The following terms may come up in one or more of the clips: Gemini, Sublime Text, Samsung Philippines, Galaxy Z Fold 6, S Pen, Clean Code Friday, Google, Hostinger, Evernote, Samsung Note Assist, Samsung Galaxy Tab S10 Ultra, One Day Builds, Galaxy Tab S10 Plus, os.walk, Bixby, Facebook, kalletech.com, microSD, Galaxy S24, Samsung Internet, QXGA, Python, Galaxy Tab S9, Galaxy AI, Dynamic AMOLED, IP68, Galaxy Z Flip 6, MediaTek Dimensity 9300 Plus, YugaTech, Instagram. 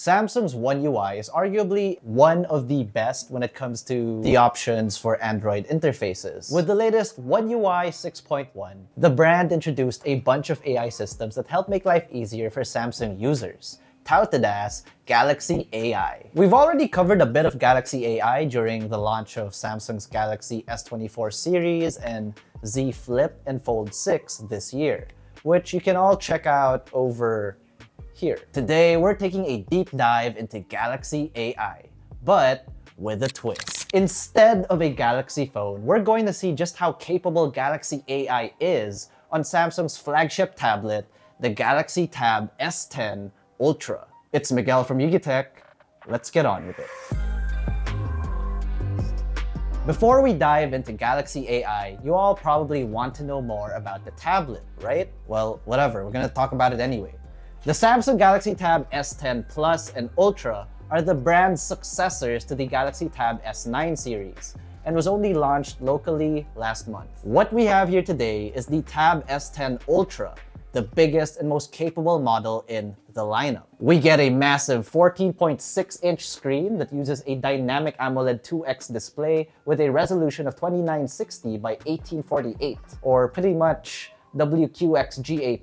Samsung's One UI is arguably one of the best when it comes to the options for Android interfaces. With the latest One UI 6.1, the brand introduced a bunch of AI systems that help make life easier for Samsung users, touted as Galaxy AI. We've already covered a bit of Galaxy AI during the launch of Samsung's Galaxy S24 series and Z Flip and Fold 6 this year, which you can all check out over here. Today, we're taking a deep dive into Galaxy AI, but with a twist. Instead of a Galaxy phone, we're going to see just how capable Galaxy AI is on Samsung's flagship tablet, the Galaxy Tab S10 Ultra. It's Miguel from YugaTech. Let's get on with it. Before we dive into Galaxy AI, you all probably want to know more about the tablet, right? Well, whatever, we're gonna talk about it anyway. The Samsung Galaxy Tab S10 Plus and Ultra are the brand's successors to the Galaxy Tab S9 series and was only launched locally last month. What we have here today is the Tab S10 Ultra, the biggest and most capable model in the lineup. We get a massive 14.6-inch screen that uses a Dynamic AMOLED 2X display with a resolution of 2960 by 1848, or pretty much WQXGA+,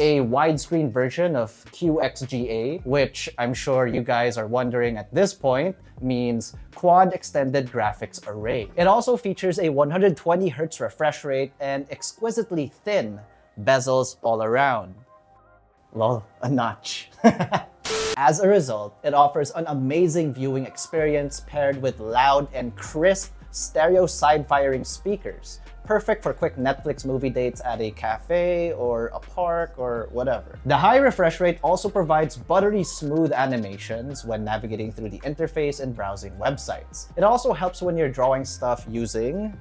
a widescreen version of QXGA, which I'm sure you guys are wondering at this point means Quad Extended Graphics Array. It also features a 120Hz refresh rate and exquisitely thin bezels all around. Lol, a notch. As a result, it offers an amazing viewing experience paired with loud and crisp stereo side-firing speakers, perfect for quick Netflix movie dates at a cafe or a park or whatever. The high refresh rate also provides buttery smooth animations when navigating through the interface and browsing websites. It also helps when you're drawing stuff using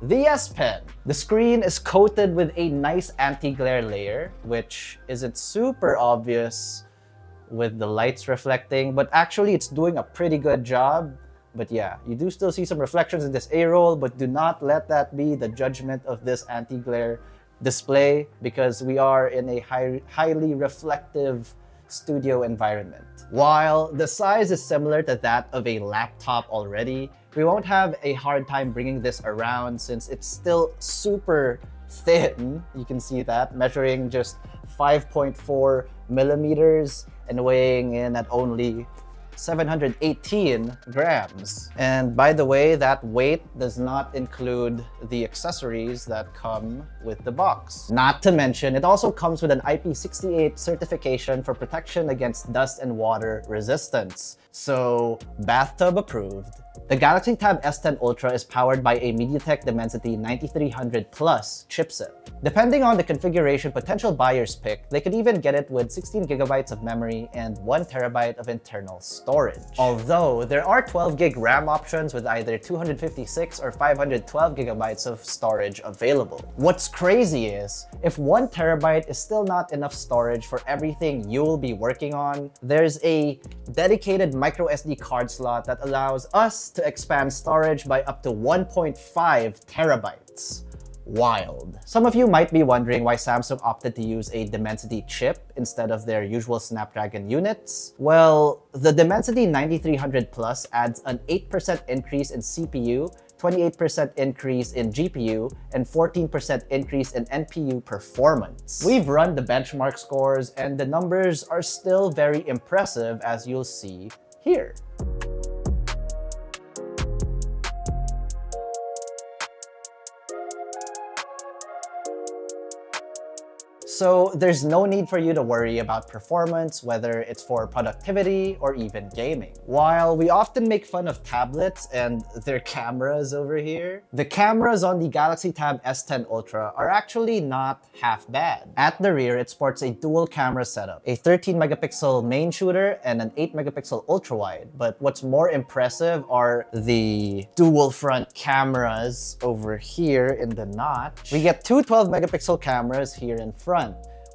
the S Pen. The screen is coated with a nice anti-glare layer, which isn't super obvious with the lights reflecting, but actually it's doing a pretty good job. But yeah, you do still see some reflections in this A-roll, but do not let that be the judgment of this anti-glare display, because we are in a highly reflective studio environment. While the size is similar to that of a laptop already, we won't have a hard time bringing this around since it's still super thin. You can see that, measuring just 5.4 millimeters and weighing in at only 718 grams. And by the way, that weight does not include the accessories that come with the box. Not to mention, it also comes with an IP68 certification for protection against dust and water resistance. So, bathtub approved. The Galaxy Tab S10 Ultra is powered by a MediaTek Dimensity 9300 Plus chipset. Depending on the configuration potential buyers pick, they could even get it with 16GB of memory and 1TB of internal storage. Although, there are 12GB RAM options with either 256 or 512GB of storage available. What's crazy is, if 1TB is still not enough storage for everything you'll be working on, there's a dedicated microSD card slot that allows us to expand storage by up to 1.5TB. Wild. Some of you might be wondering why Samsung opted to use a Dimensity chip instead of their usual Snapdragon units. Well, the Dimensity 9300 Plus adds an 8% increase in CPU, 28% increase in GPU, and 14% increase in NPU performance. We've run the benchmark scores, and the numbers are still very impressive, as you'll see here. So there's no need for you to worry about performance, whether it's for productivity or even gaming. While we often make fun of tablets and their cameras over here, the cameras on the Galaxy Tab S10 Ultra are actually not half bad. At the rear, it sports a dual camera setup, a 13-megapixel main shooter and an 8-megapixel ultra-wide. But what's more impressive are the dual front cameras over here in the notch. We get two 12-megapixel cameras here in front.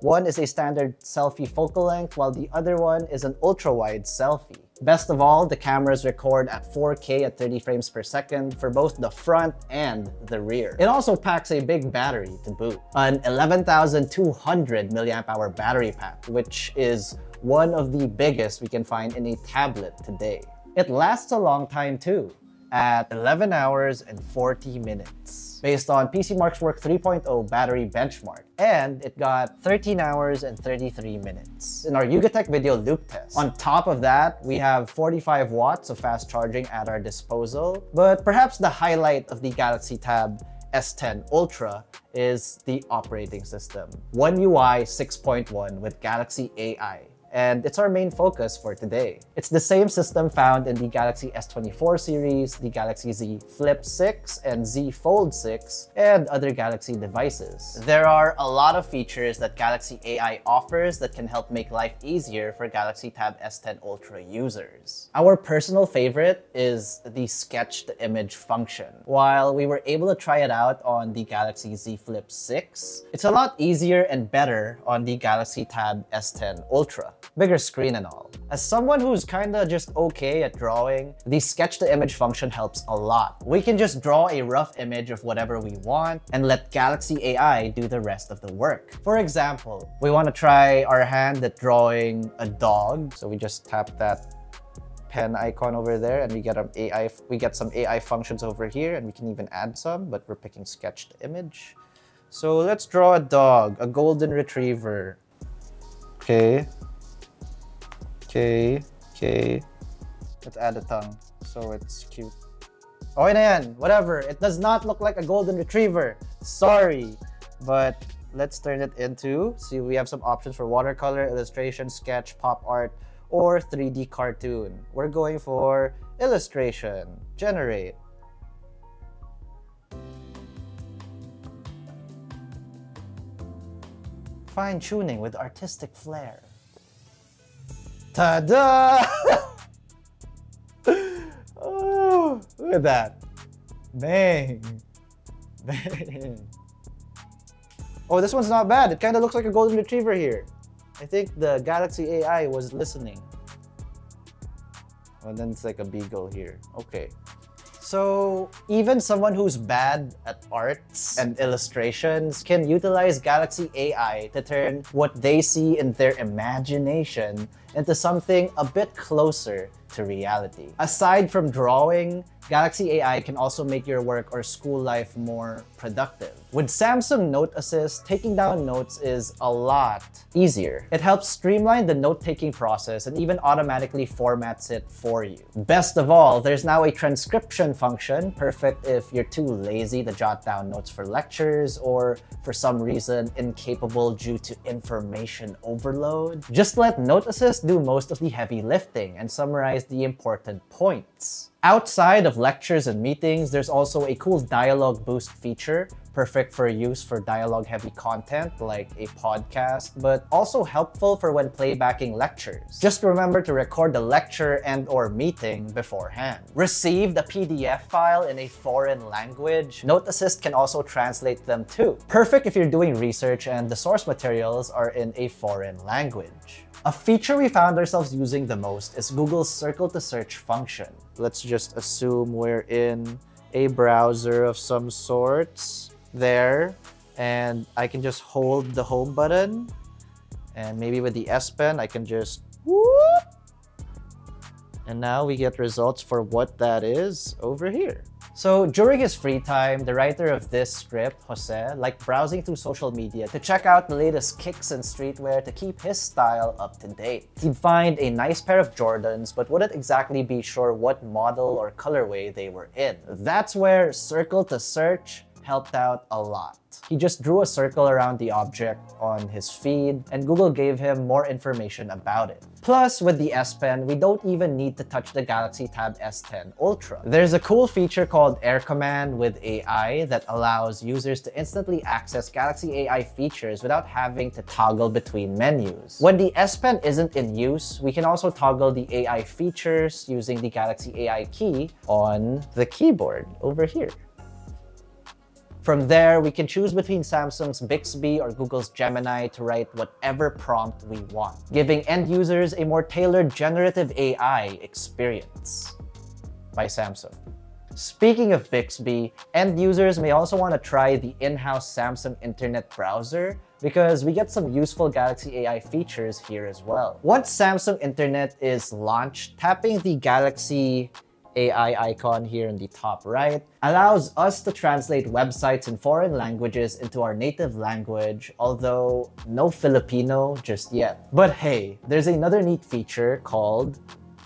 One is a standard selfie focal length, while the other one is an ultra-wide selfie. Best of all, the cameras record at 4K at 30 frames per second for both the front and the rear. It also packs a big battery to boot, an 11,200 mAh battery pack, which is one of the biggest we can find in a tablet today. It lasts a long time too, at 11 hours and 40 minutes, based on PCMark's Work 3.0 battery benchmark, and it got 13 hours and 33 minutes in our YugaTech video loop test. On top of that, we have 45 watts of fast charging at our disposal, but perhaps the highlight of the Galaxy Tab S10 Ultra is the operating system, One UI 6.1 with Galaxy AI. And it's our main focus for today. It's the same system found in the Galaxy S24 series, the Galaxy Z Flip 6 and Z Fold 6, and other Galaxy devices. There are a lot of features that Galaxy AI offers that can help make life easier for Galaxy Tab S10 Ultra users. Our personal favorite is the Sketch to Image function. While we were able to try it out on the Galaxy Z Flip 6, it's a lot easier and better on the Galaxy Tab S10 Ultra. Bigger screen and all. As someone who's kinda just okay at drawing, the sketch to image function helps a lot. We can just draw a rough image of whatever we want and let Galaxy AI do the rest of the work. For example, we wanna try our hand at drawing a dog. So we just tap that pen icon over there and we get our AI, we get some AI functions over here, and we can even add some, but we're picking sketch to image. So let's draw a dog, a golden retriever. Okay. Let's add a tongue, so it's cute. Okay na yan, whatever. It does not look like a golden retriever. Sorry, but let's turn it into, see, we have some options for watercolor, illustration, sketch, pop art, or 3D cartoon. We're going for illustration, generate. Fine tuning with artistic flair. Ta-da! Oh, look at that. Bang. Bang. Oh, this one's not bad. It kind of looks like a golden retriever here. I think the Galaxy AI was listening. And then it's like a beagle here. Okay. So even someone who's bad at arts and illustrations can utilize Galaxy AI to turn what they see in their imagination into something a bit closer to reality. Aside from drawing, Galaxy AI can also make your work or school life more productive. With Samsung Note Assist, taking down notes is a lot easier. It helps streamline the note-taking process and even automatically formats it for you. Best of all, there's now a transcription function, perfect if you're too lazy to jot down notes for lectures or for some reason incapable due to information overload. Just let Note Assist do most of the heavy lifting and summarize the important points. Outside of lectures and meetings, there's also a cool dialogue boost feature, perfect for use for dialogue-heavy content like a podcast, but also helpful for when playbacking lectures. Just remember to record the lecture and/or meeting beforehand. Received a PDF file in a foreign language, Note Assist can also translate them too. Perfect if you're doing research and the source materials are in a foreign language. A feature we found ourselves using the most is Google's Circle to Search function. Let's just assume we're in a browser of some sorts there, and I can just hold the home button, and maybe with the S Pen I can just whoop, and now we get results for what that is over here. So during his free time, the writer of this script, Jose, liked browsing through social media to check out the latest kicks and streetwear to keep his style up to date. He'd find a nice pair of Jordans, but wouldn't exactly be sure what model or colorway they were in. That's where Circle to Search helped out a lot. He just drew a circle around the object on his feed, and Google gave him more information about it. Plus, with the S Pen, we don't even need to touch the Galaxy Tab S10 Ultra. There's a cool feature called Air Command with AI that allows users to instantly access Galaxy AI features without having to toggle between menus. When the S Pen isn't in use, we can also toggle the AI features using the Galaxy AI key on the keyboard over here. From there, we can choose between Samsung's Bixby or Google's Gemini to write whatever prompt we want, giving end users a more tailored generative AI experience by Samsung. Speaking of Bixby, end users may also want to try the in-house Samsung Internet browser because we get some useful Galaxy AI features here as well. Once Samsung Internet is launched, tapping the Galaxy AI icon here in the top right allows us to translate websites in foreign languages into our native language, although no Filipino just yet. But hey, there's another neat feature called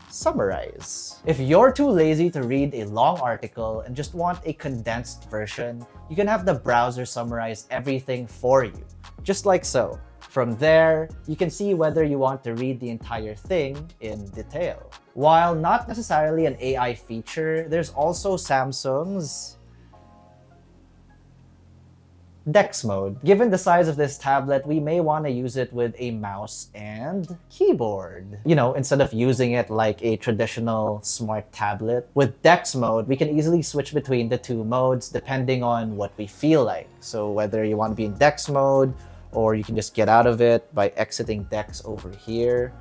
Summarize. If you're too lazy to read a long article and just want a condensed version, you can have the browser summarize everything for you, just like so. From there, you can see whether you want to read the entire thing in detail. While not necessarily an AI feature, there's also Samsung's DeX mode. Given the size of this tablet, we may want to use it with a mouse and keyboard. You know, instead of using it like a traditional smart tablet. With DeX mode, we can easily switch between the two modes depending on what we feel like. So whether you want to be in DeX mode, or you can just get out of it by exiting DeX over here.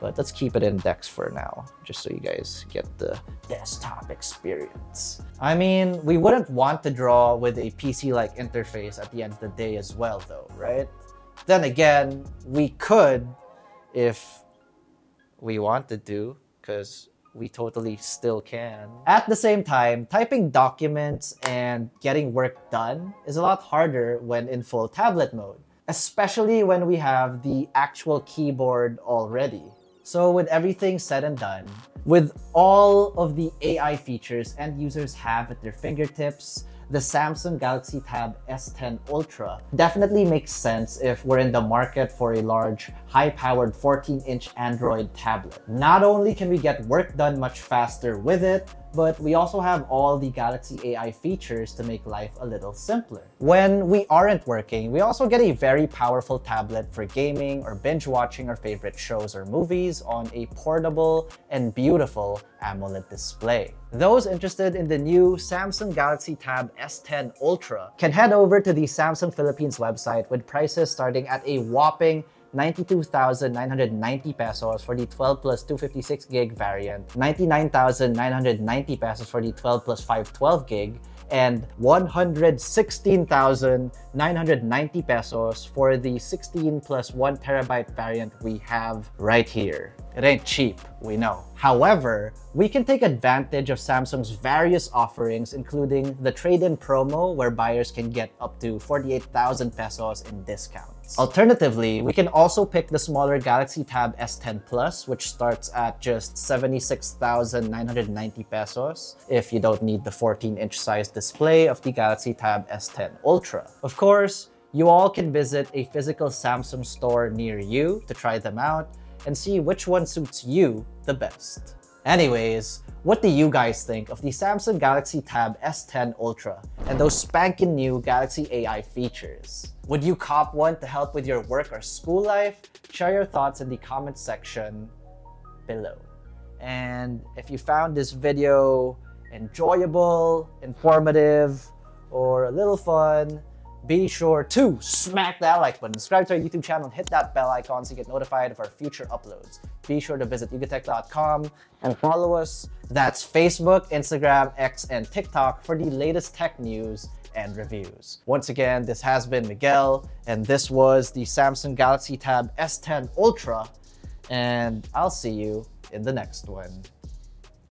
But let's keep it in DeX for now, just so you guys get the desktop experience. I mean, we wouldn't want to draw with a PC-like interface at the end of the day as well though, right? Then again, we could if we wanted to, because we totally still can. At the same time, typing documents and getting work done is a lot harder when in full tablet mode, especially when we have the actual keyboard already. So with everything said and done, with all of the AI features end users have at their fingertips, the Samsung Galaxy Tab S10 Ultra definitely makes sense if we're in the market for a large, high-powered 14-inch Android tablet. Not only can we get work done much faster with it, but we also have all the Galaxy AI features to make life a little simpler. When we aren't working, we also get a very powerful tablet for gaming or binge watching our favorite shows or movies on a portable and beautiful AMOLED display. Those interested in the new Samsung Galaxy Tab S10 Ultra can head over to the Samsung Philippines website with prices starting at a whopping 92,990 pesos for the 12 plus 256 gig variant, 99,990 pesos for the 12 plus 512 gig, and 116,990 pesos for the 16 plus 1 terabyte variant we have right here. It ain't cheap, we know. However, we can take advantage of Samsung's various offerings, including the trade-in promo where buyers can get up to 48,000 pesos in discounts. Alternatively, we can also pick the smaller Galaxy Tab S10 Plus, which starts at just 76,990 pesos if you don't need the 14-inch size display of the Galaxy Tab S10 Ultra. Of course, you all can visit a physical Samsung store near you to try them out and see which one suits you the best. Anyways, what do you guys think of the Samsung Galaxy Tab S10 Ultra and those spankin' new Galaxy AI features? Would you cop one to help with your work or school life? Share your thoughts in the comment section below. And if you found this video enjoyable, informative, or a little fun, be sure to smack that like button, subscribe to our YouTube channel, and hit that bell icon so you get notified of our future uploads. Be sure to visit YugaTech.com and follow us. That's Facebook, Instagram, X, and TikTok for the latest tech news and reviews. Once again, this has been Miguel, and this was the Samsung Galaxy Tab S10 Ultra, and I'll see you in the next one.